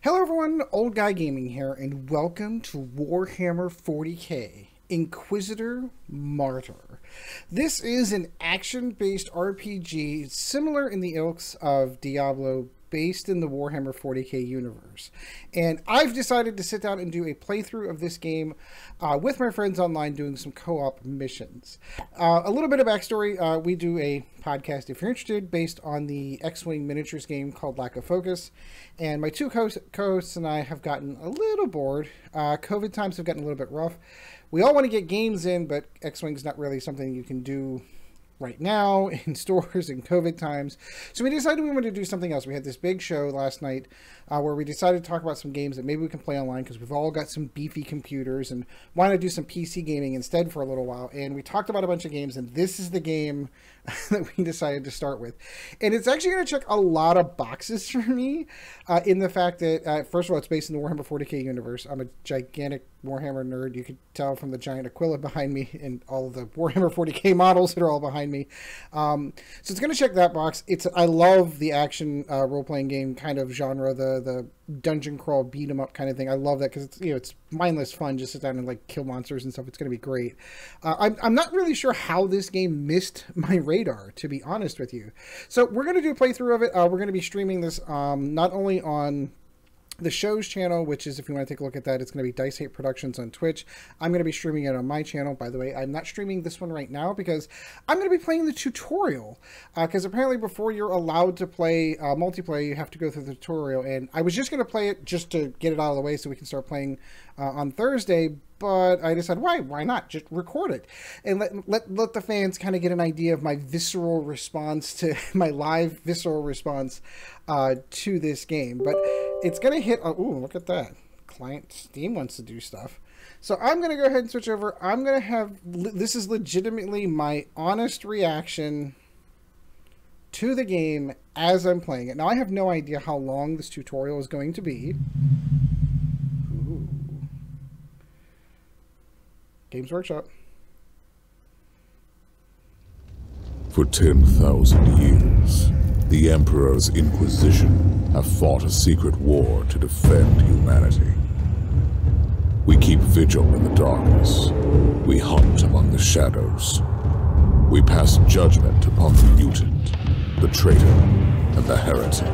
Hello everyone, Old Guy Gaming here, and welcome to Warhammer 40k, Inquisitor Martyr. This is an action-based RPG similar in the ilks of Diablo, based in the Warhammer 40k universe. And I've decided to sit down and do a playthrough of this game with my friends online, doing some co-op missions. A little bit of backstory, we do a podcast, if you're interested, based on the X-Wing miniatures game called Lack of Focus. And my two co-hosts and I have gotten a little bored. COVID times have gotten a little bit rough. We all want to get games in, but X-Wing's not really something you can do right now in stores in COVID times. So we decided we wanted to do something else. We had this big show last night where we decided to talk about some games that maybe we can play online, because we've all got some beefy computers and want to do some PC gaming instead for a little while. And we talked about a bunch of games, and this is the game that we decided to start with. And it's actually going to check a lot of boxes for me in the fact that, first of all, it's based in the Warhammer 40k universe. I'm a gigantic Warhammer nerd. You could tell from the giant Aquila behind me and all of the Warhammer 40k models that are all behind me. So it's going to check that box. I love the action role-playing game kind of genre, the dungeon crawl, beat 'em up kind of thing. I love that because it's, you know, it's mindless fun. Just sit down and like kill monsters and stuff. It's going to be great. I'm not really sure how this game missed my radar, to be honest with you. So we're going to do a playthrough of it. We're going to be streaming this not only on the show's channel, which is, if you want to take a look at that, it's going to be Dice Hate Productions on Twitch. I'm going to be streaming it on my channel. By the way, I'm not streaming this one right now because I'm going to be playing the tutorial, because apparently before you're allowed to play multiplayer, you have to go through the tutorial. And I was just going to play it just to get it out of the way so we can start playing on Thursday, but I decided, why not just record it and let the fans kind of get an idea of my visceral response to my live visceral response to this game. But it's gonna hit, ooh, look at that, client Steam wants to do stuff. So I'm gonna go ahead and switch over. I'm gonna have, this is legitimately my honest reaction to the game as I'm playing it. Now I have no idea how long this tutorial is going to be. Games Workshop. For 10,000 years, the Emperor's Inquisition have fought a secret war to defend humanity. We keep vigil in the darkness. We hunt among the shadows. We pass judgment upon the mutant, the traitor, and the heretic.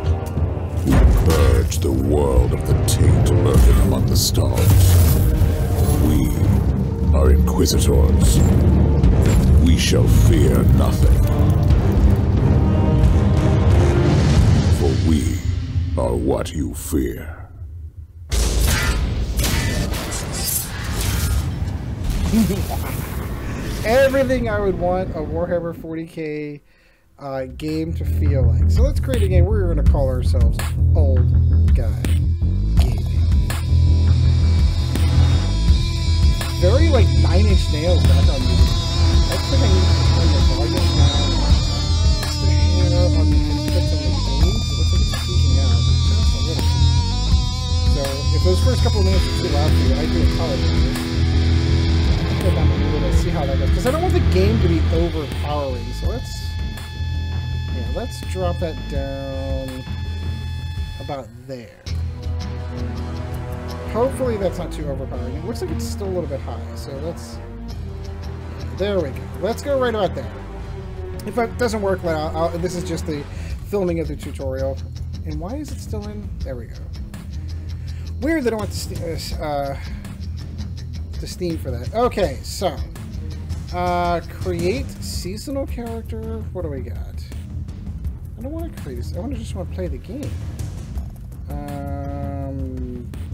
We purge the world of the taint lurking among the stars. We are Inquisitors. We shall fear nothing, for we are what you fear. Everything I would want a Warhammer 40k game to feel like. So let's create a game. We're going to call ourselves Old Guy. Very like Nine Inch Nails background music. That's like I need to turn the volume down. It's the piano on the inputs on the game, so it looks like it's peeking out. It's just a little. So if those first couple of minutes are too loud for you, I do apologize. I'll go down a little bit and see how that goes, because I don't want the game to be overpowering. So let's drop that down about there. Hopefully that's not too overpowering. It looks like it's still a little bit high, so let's... There we go. Let's go right about there. If it doesn't work, this is just the filming of the tutorial. And why is it still in? There we go. Weird that I want the Steam for that. Okay, so... create seasonal character. What do we got? I don't want to create this. I just want to play the game.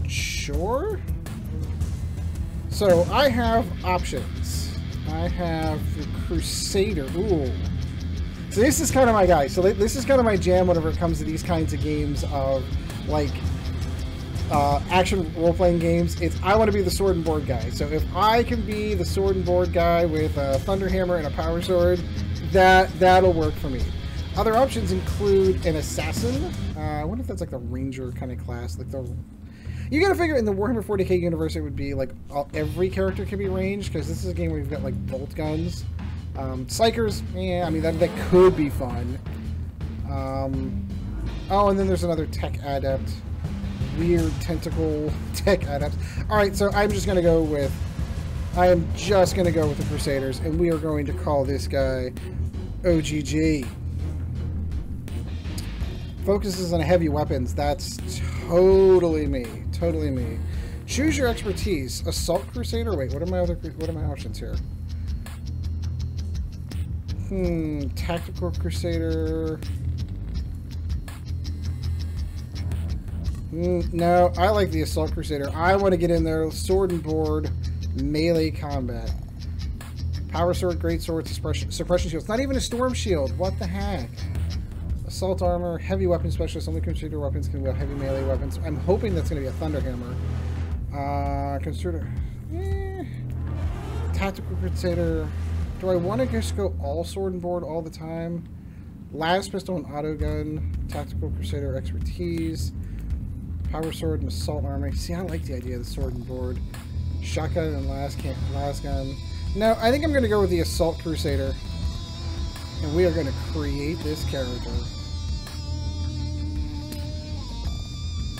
Sure. So I have options. I have the Crusader. Ooh. So this is kind of my guy. So this is kind of my jam whenever it comes to these kinds of games of like action role-playing games. I want to be the sword and board guy. So if I can be the sword and board guy with a thunder hammer and a power sword, that'll work for me. Other options include an assassin. I wonder if that's like the ranger kind of class, like the... You gotta figure in the Warhammer 40k universe, it would be like every character can be ranged, because this is a game where you've got like bolt guns. Psykers, yeah, I mean, that could be fun. Oh, and then there's another tech adept. weird tentacle tech items. Alright, so I'm just going to go with... I am just going to go with the Crusaders, and we are going to call this guy OGG. Focuses on heavy weapons. That's totally me. Totally me. Choose your expertise. Assault Crusader? Wait, what are my options here? Tactical Crusader... No, I like the Assault Crusader. I want to get in there. Sword and board. Melee combat. Power sword, great sword, suppression shield. It's not even a storm shield. What the heck? Assault armor, heavy weapon specialist. Only Crusader weapons can wield heavy melee weapons. I'm hoping that's going to be a Thunderhammer. Crusader. Tactical Crusader. Do I want to just go all sword and board all the time? Las pistol and auto gun. Tactical Crusader expertise. Power sword and assault armor. See, I like the idea of the sword and board. Shotgun and last gun. No, I think I'm going to go with the Assault Crusader. And we are going to create this character.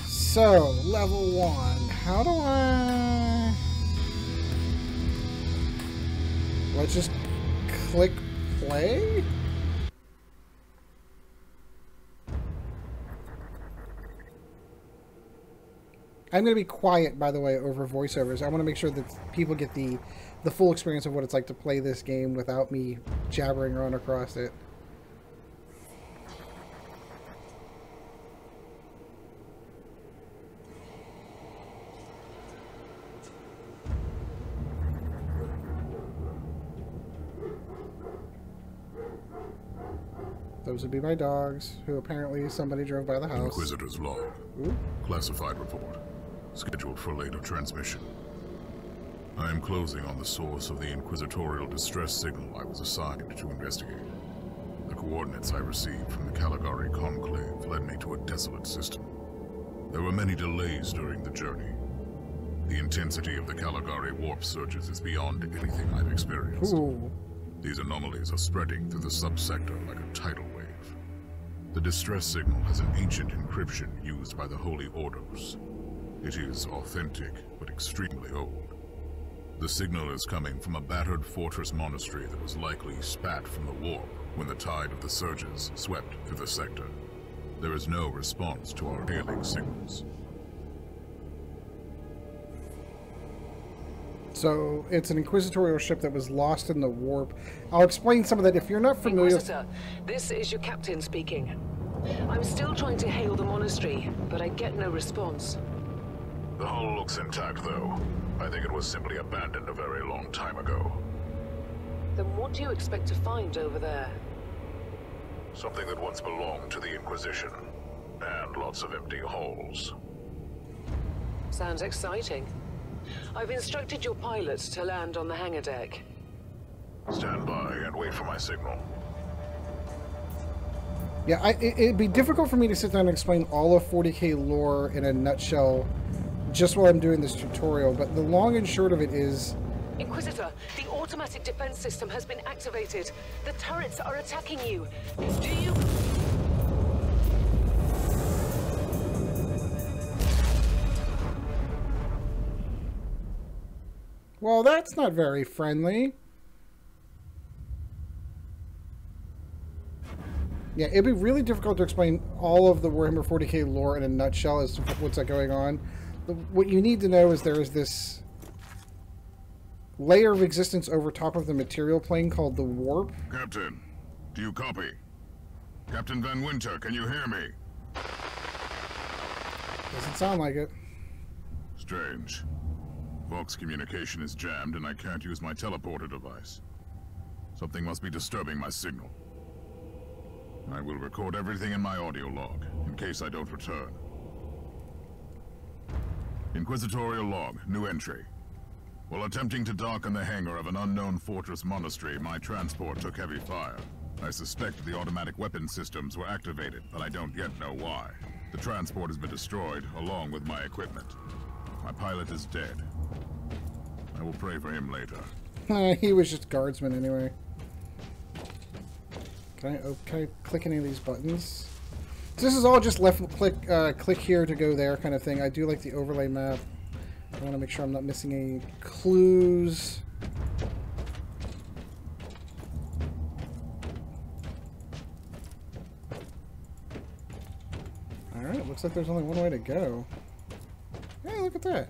So, level 1. How do I... Let's just click play? I'm going to be quiet, by the way, over voiceovers. I want to make sure that people get the full experience of what it's like to play this game without me jabbering on across it. Those would be my dogs, who apparently somebody drove by the house. Inquisitor's log. Ooh. Classified report. Scheduled for later transmission. I am closing on the source of the inquisitorial distress signal I was assigned to investigate. The coordinates I received from the Caligari Conclave led me to a desolate system. There were many delays during the journey. The intensity of the Caligari Warp Surges is beyond anything I've experienced. Ooh. These anomalies are spreading through the subsector like a tidal wave. The distress signal has an ancient encryption used by the Holy Ordos. It is authentic, but extremely old. The signal is coming from a battered fortress monastery that was likely spat from the warp when the tide of the surges swept through the sector. There is no response to our hailing signals. So, it's an inquisitorial ship that was lost in the warp. I'll explain some of that if you're not familiar. Inquisitor, this is your captain speaking. I'm still trying to hail the monastery, but I get no response. The hull looks intact, though. I think it was simply abandoned a very long time ago. Then what do you expect to find over there? Something that once belonged to the Inquisition. And lots of empty holes. Sounds exciting. I've instructed your pilots to land on the hangar deck. Stand by and wait for my signal. Yeah, it'd be difficult for me to sit down and explain all of 40k lore in a nutshell just while I'm doing this tutorial, but the long and short of it is... Inquisitor, the automatic defense system has been activated. The turrets are attacking you. Do you... Well, that's not very friendly. Yeah, it'd be really difficult to explain all of the Warhammer 40k lore in a nutshell as to what's going on. What you need to know is there is this layer of existence over top of the material plane called the warp. Captain, do you copy? Captain Van Winter, can you hear me? Doesn't sound like it. Strange. Vox communication is jammed and I can't use my teleporter device. Something must be disturbing my signal. I will record everything in my audio log in case I don't return. Inquisitorial log, new entry. While attempting to darken the hangar of an unknown fortress monastery, my transport took heavy fire. I suspect the automatic weapon systems were activated, but I don't yet know why. The transport has been destroyed, along with my equipment. My pilot is dead. I will pray for him later. He was just guardsman anyway. Can I click any of these buttons? So this is all just left click, click here to go there kind of thing. I do like the overlay map. I want to make sure I'm not missing any clues. Alright, looks like there's only one way to go. Hey, look at that.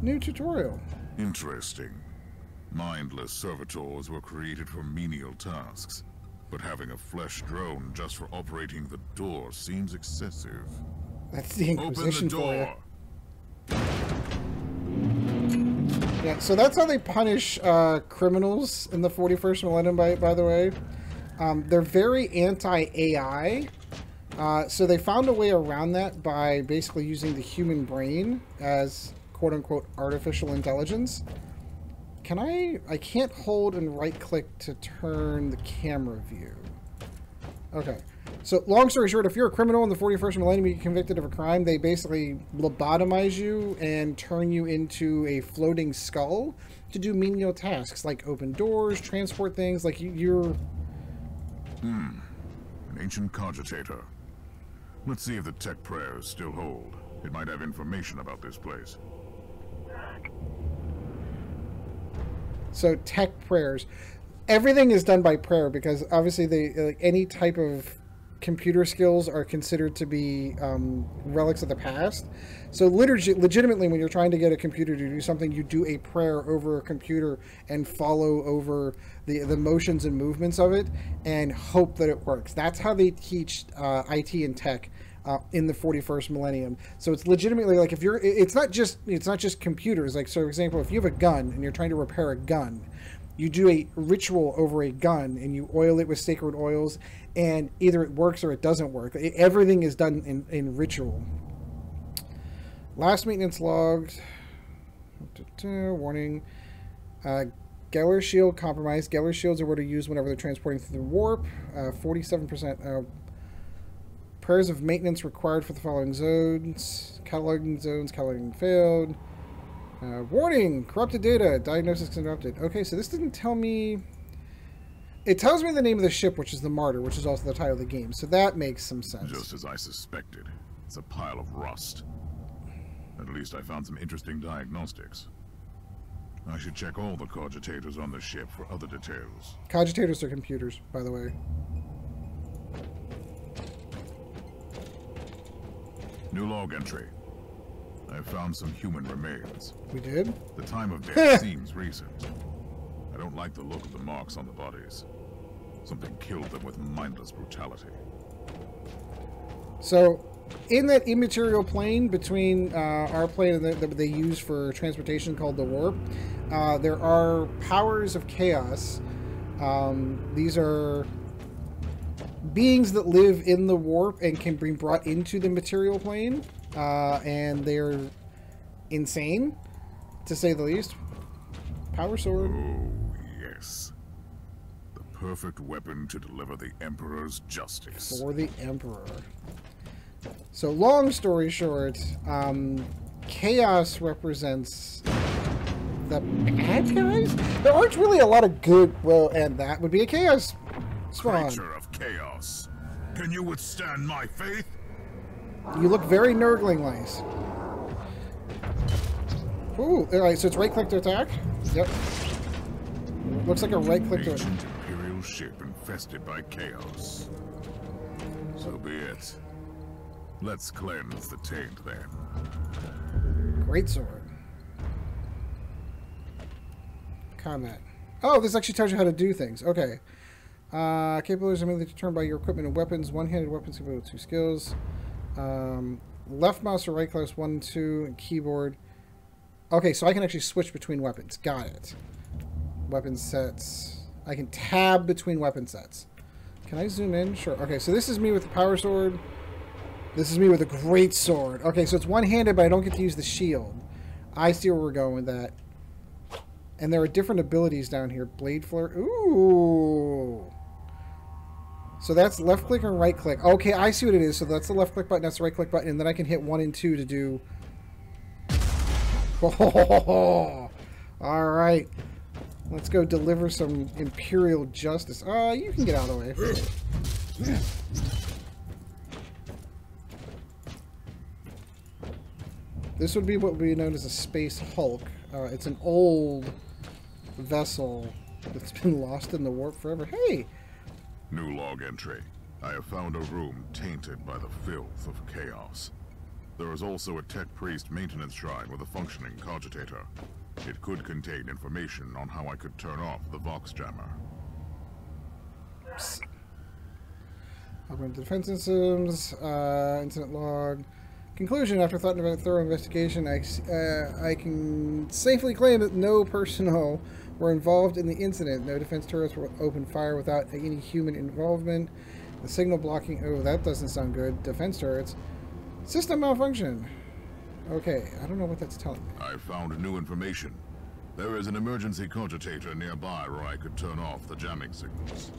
New tutorial. Interesting. Mindless servitors were created for menial tasks, but having a flesh drone just for operating the door seems excessive. That's the Inquisition for you. Yeah, so that's how they punish criminals in the 41st millennium, by the way. They're very anti-AI. So they found a way around that by basically using the human brain as quote-unquote artificial intelligence. Can I can't hold and right-click to turn the camera view. Okay. So long story short, if you're a criminal in the 41st millennium, you get convicted of a crime, they basically lobotomize you and turn you into a floating skull to do menial tasks like open doors, transport things, like you're... An ancient cogitator. Let's see if the tech prayers still hold. It might have information about this place. So tech prayers. Everything is done by prayer because obviously they, like, any type of computer skills are considered to be relics of the past. So legitimately, when you're trying to get a computer to do something, you do a prayer over a computer and follow over the motions and movements of it and hope that it works. That's how they teach IT and tech in the 41st millennium. So it's legitimately like, if you're, it's not just computers. Like, so for example, if you have a gun and you're trying to repair a gun, you do a ritual over a gun and you oil it with sacred oils, and either it works or it doesn't work. Everything is done in ritual. Last maintenance logs. Warning. Geller shield compromised. Geller shields are what are used whenever they're transporting through the warp. 47%. Prayers of maintenance required for the following zones. Cataloging zones. Cataloging failed. Warning! Corrupted data. Diagnosis interrupted. Okay, so this didn't tell me... It tells me the name of the ship, which is the Martyr, which is also the title of the game. So that makes some sense. Just as I suspected. It's a pile of rust. At least I found some interesting diagnostics. I should check all the cogitators on the ship for other details. Cogitators are computers, by the way. New log entry. I found some human remains. We did? The time of death seems recent. I don't like the look of the marks on the bodies. Something killed them with mindless brutality. So, in that immaterial plane between our plane and that they use for transportation called the warp, there are powers of chaos. These are beings that live in the warp and can be brought into the material plane, and they're insane, to say the least. Power sword. Oh, yes. The perfect weapon to deliver the Emperor's justice. For the Emperor. So, long story short, chaos represents the bad guys? There aren't really a lot of good... Well, and that would be a chaos spawn. Creature of chaos. Can you withstand my faith? You look very Nurgling-wise. Ooh, alright, so it's right-click to attack? Yep. Looks like a right-click to attack. Ancient Imperial ship infested by chaos. So be it. Let's cleanse the taint, then. Greatsword. Combat. Oh, this actually tells you how to do things. Okay. Capabilities are mainly determined by your equipment and weapons. One-handed weapons can with two skills. Left mouse or right class 1, 2, and keyboard. Okay, so I can actually switch between weapons. Got it. Weapon sets. I can tab between weapon sets. Can I zoom in? Sure. Okay, so this is me with the power sword. This is me with a great sword. Okay, so it's one-handed, but I don't get to use the shield. I see where we're going with that. And there are different abilities down here. Blade flare. Ooh. So that's left click and right click. Okay, I see what it is. So that's the left click button, that's the right click button, and then I can hit 1 and 2 to do... Oh, alright. Let's go deliver some Imperial justice. You can get out of the way. This would be what would be known as a Space Hulk. It's an old vessel that's been lost in the warp forever. Hey! New log entry. I have found a room tainted by the filth of chaos. There is also a tech priest maintenance shrine with a functioning cogitator. It could contain information on how I could turn off the Vox Jammer. Augmented defense systems, incident log. Conclusion, after thorough investigation, I can safely claim that no personnel were involved in the incident. No defense turrets were opened fire without any human involvement. The signal blocking... Oh, that doesn't sound good. Defense turrets. System malfunction. Okay, I don't know what that's telling me. I found new information. There is an emergency cogitator nearby where I could turn off the jamming signals.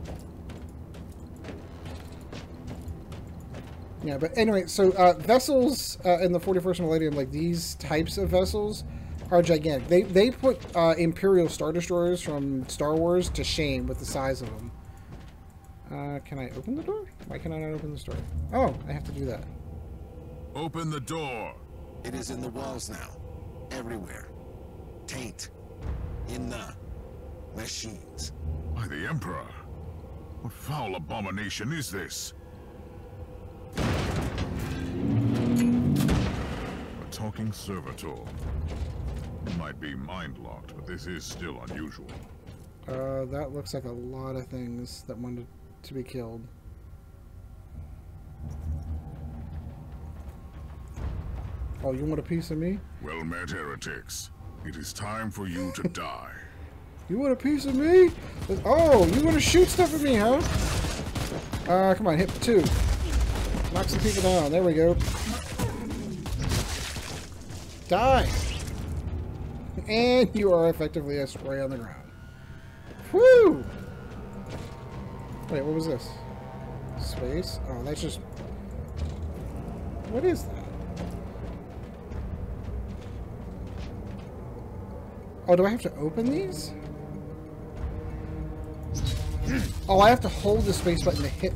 Yeah, but anyway, so vessels in the 41st Millennium, like these types of vessels, are gigantic. They put Imperial Star Destroyers from Star Wars to shame with the size of them. Can I open the door? Why can I not open the door? Oh, I have to do that. Open the door! It is in the walls now. Everywhere. Taint. In the machines. By the Emperor. What foul abomination is this? Talking servitor. Might be mind-locked, but this is still unusual. That looks like a lot of things that wanted to be killed. Oh, you want a piece of me? Well met, heretics. It is time for you to die. You want a piece of me? Oh, you want to shoot stuff at me, huh? Come on, hit two. Knock some people down. There we go. Die! And you are effectively a spray on the ground. Woo! Wait, what was this? Space? Oh, that's just... What is that? Oh, do I have to open these? Oh, I have to hold the space button to hit.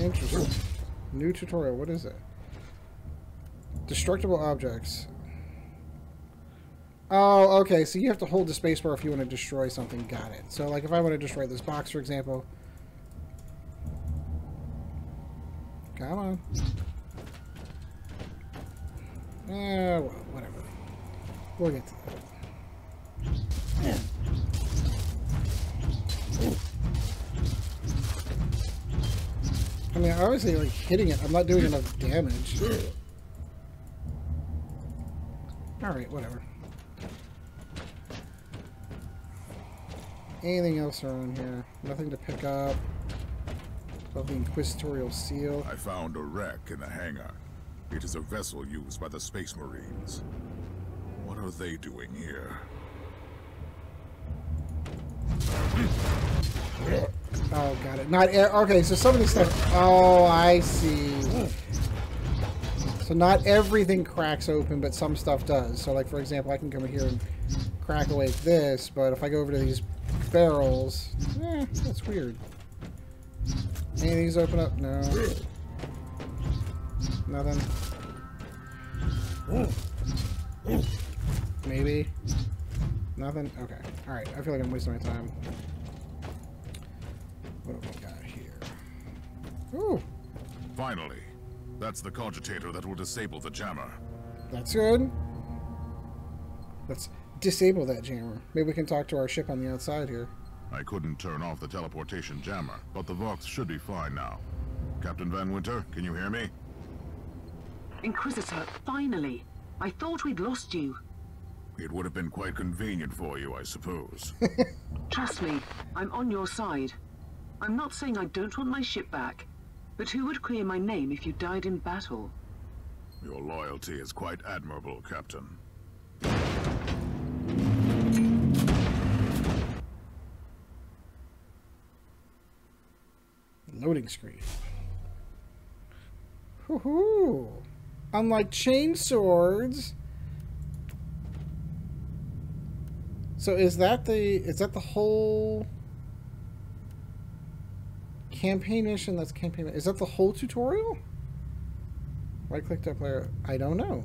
Interesting. New tutorial, what is it? Destructible objects. Oh, okay, so you have to hold the spacebar if you want to destroy something. Got it. So, like, if I want to destroy this box, for example. Come on. Well, whatever. We'll get to that. I mean, obviously, like, hitting it, I'm not doing enough damage. Alright, whatever. Anything else around here? Nothing to pick up. Above the Inquisitorial Seal. I found a wreck in the hangar. It is a vessel used by the Space Marines. What are they doing here? Oh, got it. Not okay, so some of this stuff... Oh, I see. So not everything cracks open, but some stuff does. So, like, for example, I can come in here and crack away this, but if I go over to these barrels, that's weird. Any of these open up? No. Nothing. Maybe. Nothing? Okay. Alright, I feel like I'm wasting my time. What have we got here? Ooh! Finally! That's the cogitator that will disable the jammer. That's good. Let's disable that jammer. Maybe we can talk to our ship on the outside here. I couldn't turn off the teleportation jammer, but the Vox should be fine now. Captain Van Winter, can you hear me? Inquisitor, finally! I thought we'd lost you. It would have been quite convenient for you, I suppose. Trust me, I'm on your side. I'm not saying I don't want my ship back. But who would clear my name if you died in battle? Your loyalty is quite admirable, Captain. Loading screen. Woohoo! Unlike chain swords. So is that the whole campaign mission? That's campaign. Is that the whole tutorial? Why click that player? I don't know.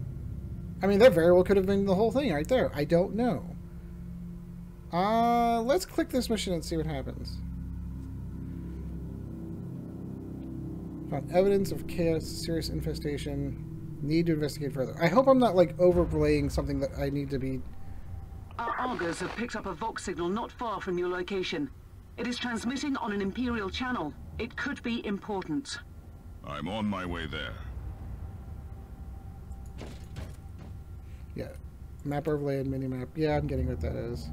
I mean, that very well could have been the whole thing right there. I don't know. Let's click this mission and see what happens. Found evidence of chaos, serious infestation. Need to investigate further. I hope I'm not, like, overlaying something that I need to be... Our Argus have picked up a Vox signal not far from your location. It is transmitting on an Imperial channel. It could be important. I'm on my way there. Yeah. Map overlay and minimap. Yeah, I'm getting what that is.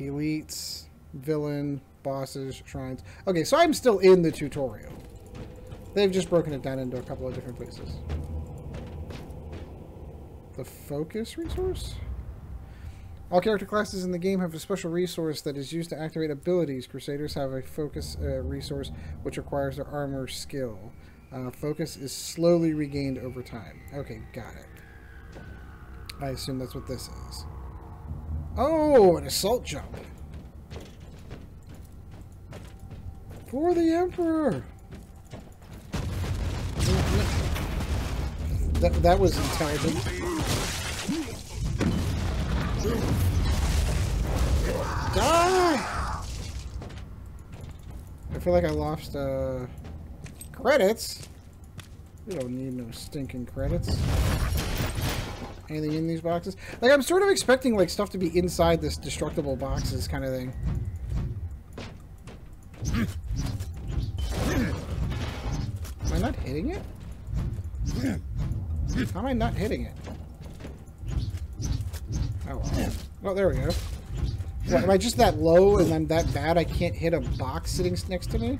Elites, villain, bosses, shrines. Okay, so I'm still in the tutorial. They've just broken it down into a couple of different places. The focus resource? All character classes in the game have a special resource that is used to activate abilities. Crusaders have a focus resource which requires their armor skill. Focus is slowly regained over time. Okay, got it. I assume that's what this is. Oh, an assault jump! For the Emperor! That was intelligent. Die! I feel like I lost, credits? We don't need no stinking credits. Anything in these boxes? Like, I'm sort of expecting, like, stuff to be inside this destructible boxes kind of thing. Am I not hitting it? How am I not hitting it? Oh, well. Oh, there we go. What, am I just that low and I'm that bad I can't hit a box sitting next to me?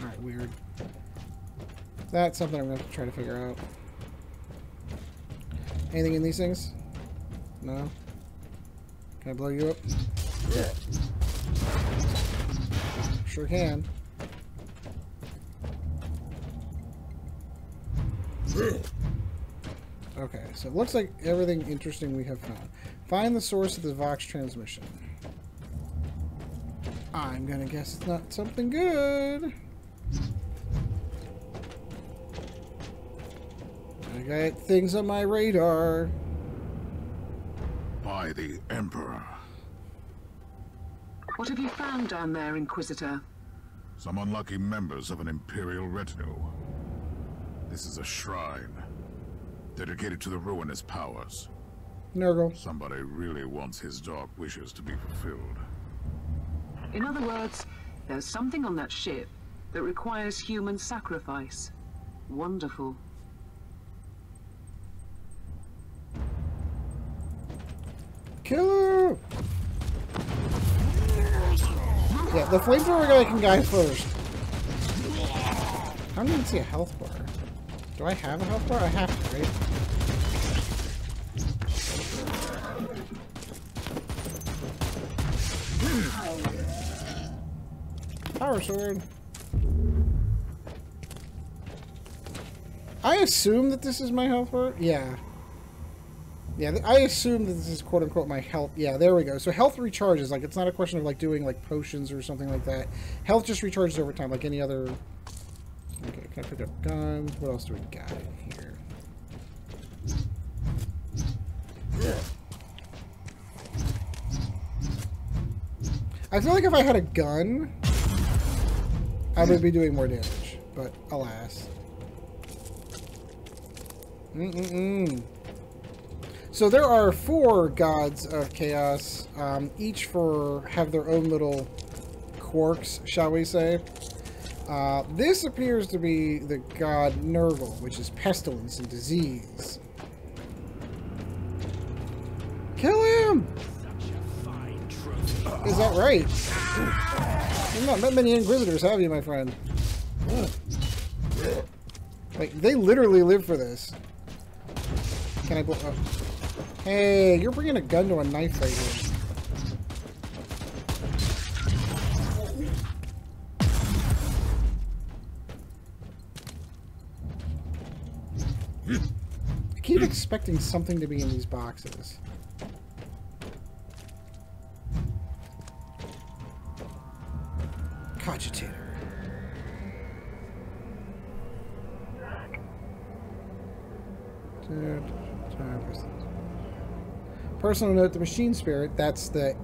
Alright, weird. That's something I'm going to have to try to figure out. Anything in these things? No? Can I blow you up? Yeah. Sure can. Okay, so it looks like everything interesting we have found. Find the source of the Vox transmission. I'm gonna guess it's not something good. I got things on my radar. By the Emperor. What have you found down there, Inquisitor? Some unlucky members of an Imperial retinue. This is a shrine, dedicated to the ruinous powers. Nurgle. Somebody really wants his dark wishes to be fulfilled. In other words, there's something on that ship that requires human sacrifice. Wonderful. Kill her! Yeah, the flamethrower guy can die first. I don't even see a health bar. Do I have a health bar? I have to, right? Power sword. I assume that this is my health bar? Yeah. Yeah, I assume that this is quote-unquote my health. Yeah, there we go. So health recharges. Like, it's not a question of, like, doing, like, potions or something like that. Health just recharges over time, like any other... Okay, can I pick up guns? What else do we got in here? I feel like if I had a gun, I would be doing more damage, but alas. So there are 4 gods of chaos, each have their own little quirks, shall we say. This appears to be the god Nurgle, which is pestilence and disease. Kill him! Is that right? You've not met many Inquisitors, have you, my friend? Like, they literally live for this. Can I blow up? Oh. Hey, you're bringing a gun to a knife right here. I keep expecting something to be in these boxes. Cogitator. Personal note, the machine spirit, that's the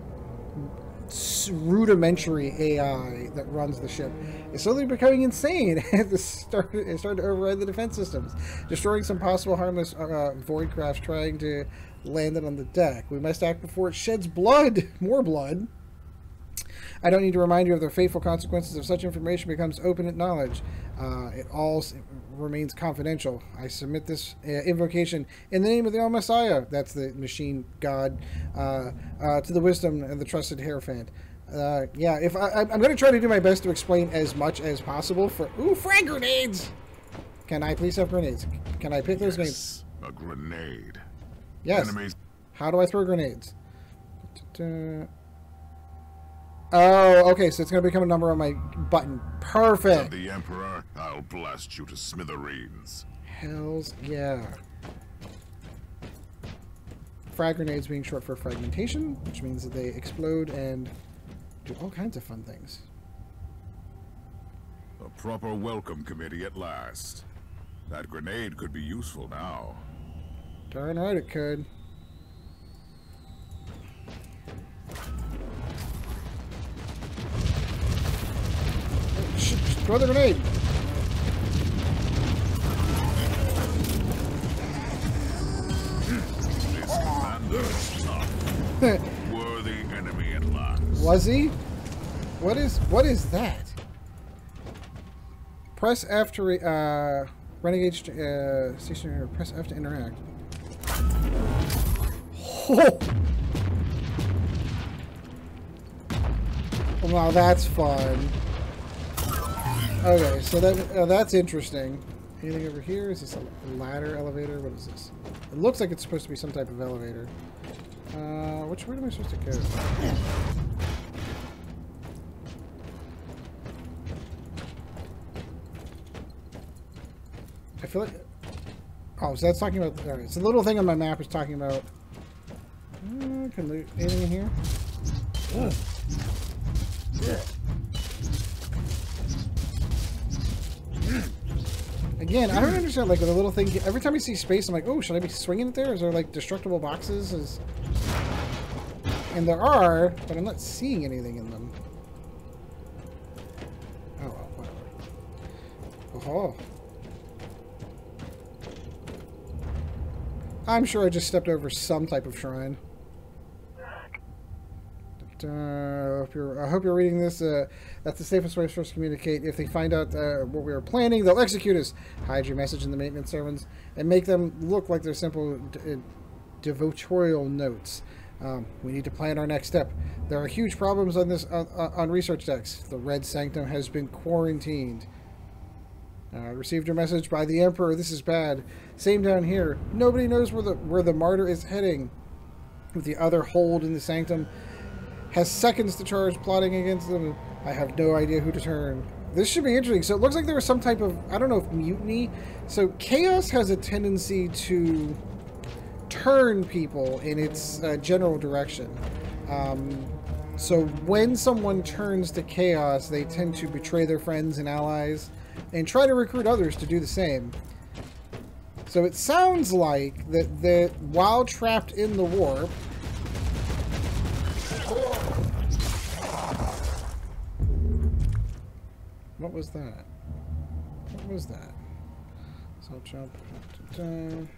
rudimentary AI that runs the ship, is slowly becoming insane as it started to override the defense systems, destroying some possible harmless void crafts trying to land it on the deck. We must act before it sheds blood! More blood! I don't need to remind you of the fateful consequences if such information becomes open at knowledge. It all remains confidential. I submit this invocation in the name of the Al Messiah, that's the machine god, to the wisdom and the trusted Hierophant. Yeah, if I'm going to try to do my best to explain as much as possible for... Ooh, frag grenades! Can I please have grenades? Can I pick those names? A grenade. Yes. Enemies. How do I throw grenades? Oh, okay, so it's going to become a number on my button. Perfect! The Emperor, I'll blast you to smithereens. Hells yeah. Frag grenades being short for fragmentation, which means that they explode and do all kinds of fun things. A proper welcome committee at last. That grenade could be useful now. Darn right it could. Throw the grenade! This commander is tough. Worthy enemy at last. Was he? What is that? Press F to renegade stationary. Press F to interact. Oh! Wow, that's fun. Okay, so that's interesting. Anything over here? Is this a ladder elevator? What is this? It looks like it's supposed to be some type of elevator. Which way am I supposed to go? I feel like... Oh, so that's talking about... Alright, so the little thing on my map is talking about... can loot anything in here? Ugh. Yeah. Again, I don't understand, like, with a little thing, every time I see space, I'm like, oh, should I be swinging it there? Is there, like, destructible boxes? And there are, but I'm not seeing anything in them. Oh, well, whatever. Oh. I'm sure I just stepped over some type of shrine. I hope you're reading this. That's the safest way for us to communicate. If they find out what we are planning, they'll execute us. Hide your message in the maintenance sermons and make them look like they're simple devotional notes. We need to plan our next step. There are huge problems on this on research decks. The Red Sanctum has been quarantined. I received your message by the Emperor. This is bad. Same down here. Nobody knows where the martyr is heading. With the other hold in the Sanctum. Has seconds to charge, plotting against them. I have no idea who to turn. This should be interesting. So it looks like there was some type of, I don't know if mutiny. So Chaos has a tendency to turn people in its general direction. So when someone turns to Chaos, they tend to betray their friends and allies and try to recruit others to do the same. So it sounds like that while trapped in the warp, what was that? What was that? So I'll jump down.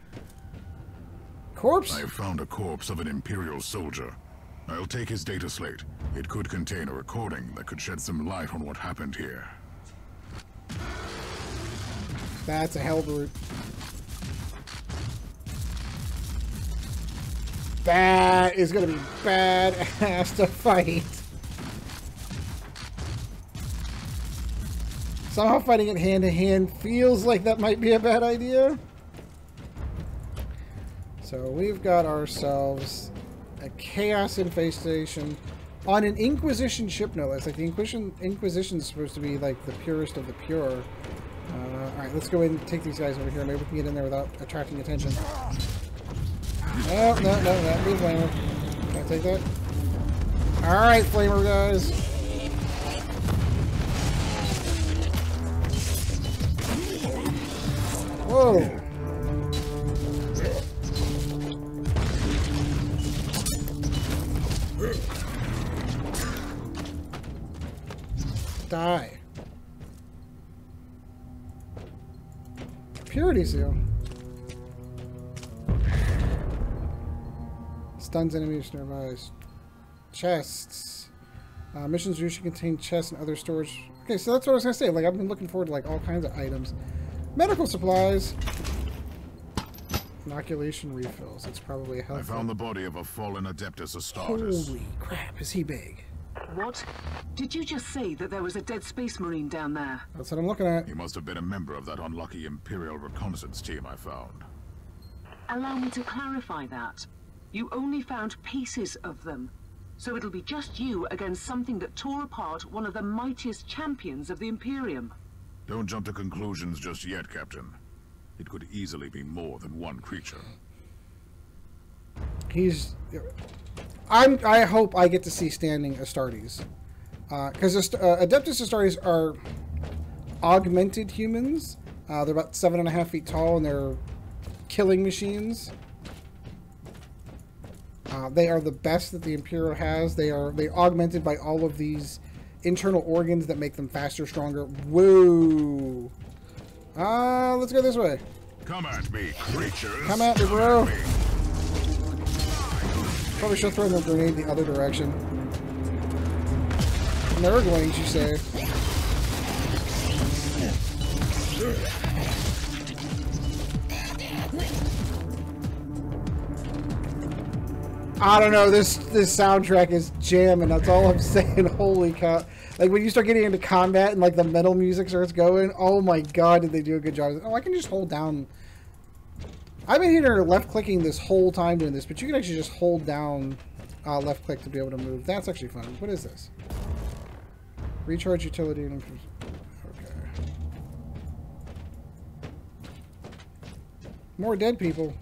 Corpse? I found a corpse of an Imperial soldier. I'll take his data slate. It could contain a recording that could shed some light on what happened here. That's a hell brute. That is gonna be badass to fight. Somehow fighting it hand-to-hand feels like that might be a bad idea. So we've got ourselves a Chaos infestation on an Inquisition ship, no less. Like, the Inquisition is supposed to be, like, the purest of the pure. Alright, let's go in and take these guys over here. Maybe we can get in there without attracting attention. No, no, no, that'd be Flamer. Can I take that? Alright, Flamer guys. Whoa! die. Purity Seal. Stuns enemies nearby. Chests. Missions usually contain chests and other storage. Okay, so that's what I was gonna say. Like, I've been looking forward to like all kinds of items. Medical supplies. Inoculation refills. That's probably helpful. I found the body of a fallen Adeptus Astartes. Holy crap, is he big? What? Did you just say that there was a dead space marine down there? That's what I'm looking at. He must have been a member of that unlucky Imperial reconnaissance team I found. Allow me to clarify that. You only found pieces of them. So it'll be just you against something that tore apart one of the mightiest champions of the Imperium. Don't jump to conclusions just yet, Captain. It could easily be more than one creature. I hope I get to see standing Astartes. Because Adeptus Astartes are augmented humans. They're about 7.5 feet tall, and they're killing machines. They are the best that the Imperial has. They augmented by all of these internal organs that make them faster, stronger. Whoa! Let's go this way. Come at me, creatures. Come at me, bro. Probably should throw the grenade the other direction. Nurglings, you say? I don't know. This soundtrack is jamming. That's all I'm saying. Holy cow! Like when you start getting into combat and like the metal music starts going. Oh my god! Did they do a good job? Oh, I can just hold down. I've been hitting or left clicking this whole time doing this, but you can actually just hold down left click to be able to move. That's actually fun. What is this? Recharge utility and okay. More dead people.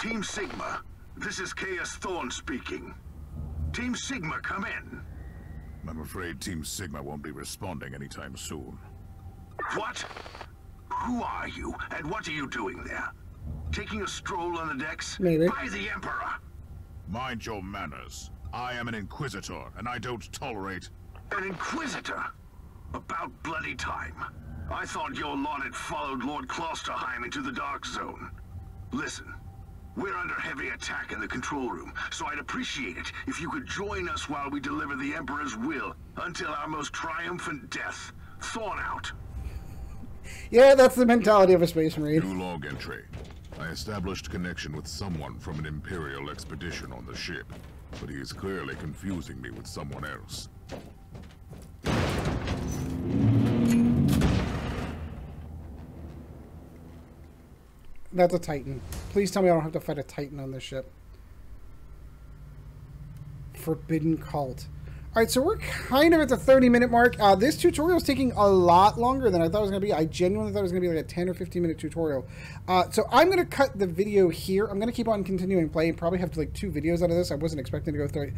Team Sigma, this is Chaos Thorne speaking. Team Sigma, come in. I'm afraid Team Sigma won't be responding anytime soon. What? Who are you, and what are you doing there? Taking a stroll on the decks? Maybe. By the Emperor! Mind your manners. I am an Inquisitor, and I don't tolerate... An Inquisitor? About bloody time. I thought your lot had followed Lord Klosterheim into the Dark Zone. Listen, we're under heavy attack in the control room, so I'd appreciate it if you could join us while we deliver the Emperor's will until our most triumphant death. Thorn out. Yeah, that's the mentality of a space marine. New log entry. I established connection with someone from an Imperial expedition on the ship, but he is clearly confusing me with someone else. That's a Titan. Please tell me I don't have to fight a Titan on this ship. Forbidden Cult. Alright, so we're kind of at the 30-minute mark. This tutorial is taking a lot longer than I thought it was going to be. I genuinely thought it was going to be like a 10 or 15-minute tutorial. So I'm going to cut the video here. I'm going to keep on continuing playing. Probably have to like 2 videos out of this. I wasn't expecting to go through it.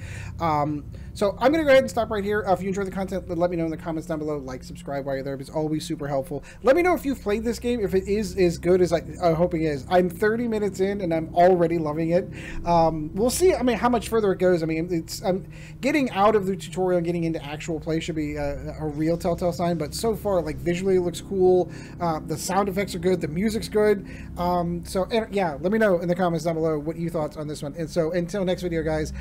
So I'm going to go ahead and stop right here. If you enjoyed the content, let me know in the comments down below. Like, subscribe while you're there. It's always super helpful. Let me know if you've played this game, if it is as good as I hope it is. I'm 30 minutes in, and I'm already loving it. We'll see, I mean, how much further it goes. I mean, I'm getting out of the tutorial, getting into actual play should be a real telltale sign, but so far, like, visually it looks cool, the sound effects are good, the music's good, so, and yeah, let me know in the comments down below what your thoughts on this one, and so, until next video, guys,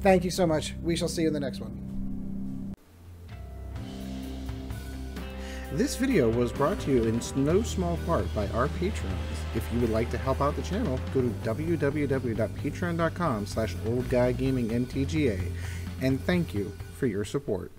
thank you so much, we shall see you in the next one. This video was brought to you in no small part by our Patrons. If you would like to help out the channel, go to www.patreon.com/oldguygamingmtga. And thank you for your support.